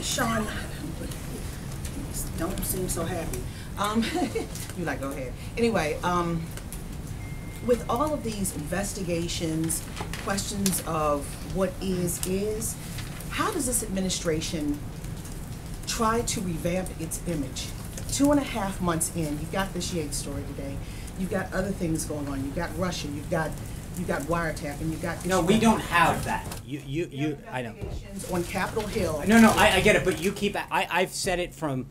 Sean, don't seem so happy. You're like, go ahead. Anyway, with all of these investigations, questions of what is, how does this administration try to revamp its image? 2.5 months in, you've got this Yates story today. You've got other things going on. You've got Russia. You've got wiretapping. You've got no. We don't have that. You I know. On Capitol Hill. No. I get it. But you keep. I've said it from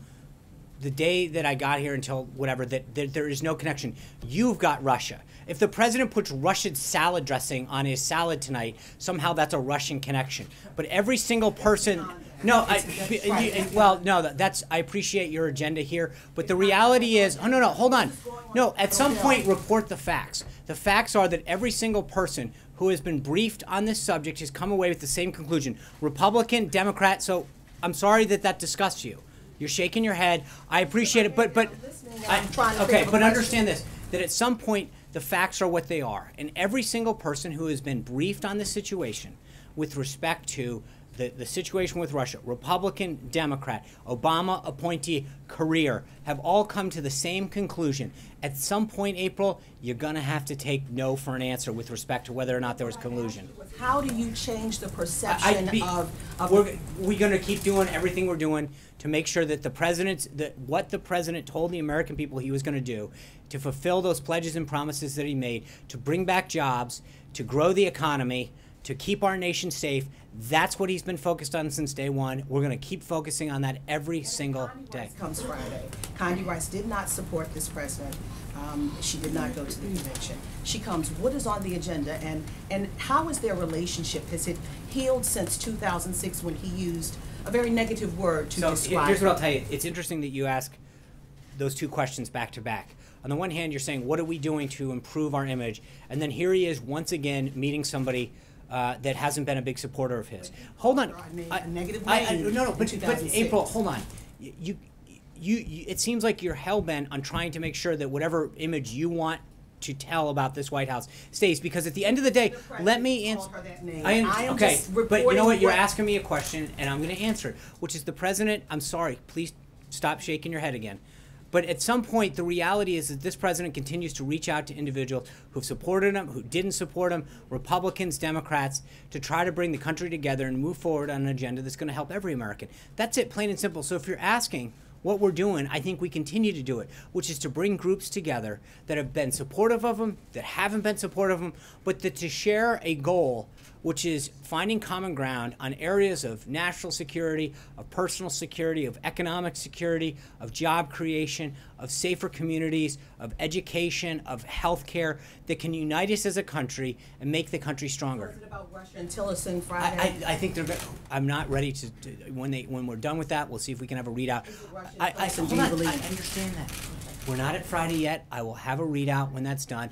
the day that I got here until whatever, that there is no connection. You've got Russia. If the president puts Russian salad dressing on his salad tonight, somehow that's a Russian connection. But every single person, no, I appreciate your agenda here, but the reality is, oh, no, hold on. No, at some point, report the facts. The facts are that every single person who has been briefed on this subject has come away with the same conclusion. Republican, Democrat, so I'm sorry that disgusts you. You're shaking your head. I appreciate it, but understand this, that at some point the facts are what they are. And every single person who has been briefed on this situation with respect to the situation with Russia, Republican, Democrat, Obama appointee, career, have all come to the same conclusion. At some point, April, you're going to have to take no for an answer with respect to whether or not there was collusion. How do you change the perception of we're going to keep doing everything we're doing to make sure that what the president told the American people he was going to do, to fulfill those pledges and promises that he made, to bring back jobs, to grow the economy, to keep our nation safe. That's what he's been focused on since day one. We're going to keep focusing on that every single day. Condi Rice comes Friday. Condi Rice did not support this president. She did not go to the convention. She comes. What is on the agenda, and how is their relationship? Has it healed since 2006 when he used a very negative word to describe? Here's what I'll tell you. It's interesting that you ask those two questions back to back. On the one hand, you're saying, what are we doing to improve our image? And then here he is once again meeting somebody that hasn't been a big supporter of his. Hold on. But April, hold on. You it seems like you're hell-bent on trying to make sure that whatever image you want to tell about this White House stays, because at the end of the day, let me answer. Okay, but you know what? You're asking me a question, and I'm going to answer it, which is the president. I'm sorry. Please stop shaking your head again. But at some point, the reality is that this president continues to reach out to individuals who've supported him, who didn't support him, Republicans, Democrats, to try to bring the country together and move forward on an agenda that's going to help every American. That's it, plain and simple. So if you're asking what we're doing, I think we continue to do it, which is to bring groups together that have been supportive of him, that haven't been supportive of him, but that to share a goal, which is finding common ground on areas of national security, of personal security, of economic security, of job creation, of safer communities, of education, of health care, that can unite us as a country and make the country stronger. Is it about Russia until it's in Friday? I think they're very, I'm not ready to, when we're done with that, we'll see if we can have a readout. I understand that. We're not at Friday yet. I will have a readout when that's done.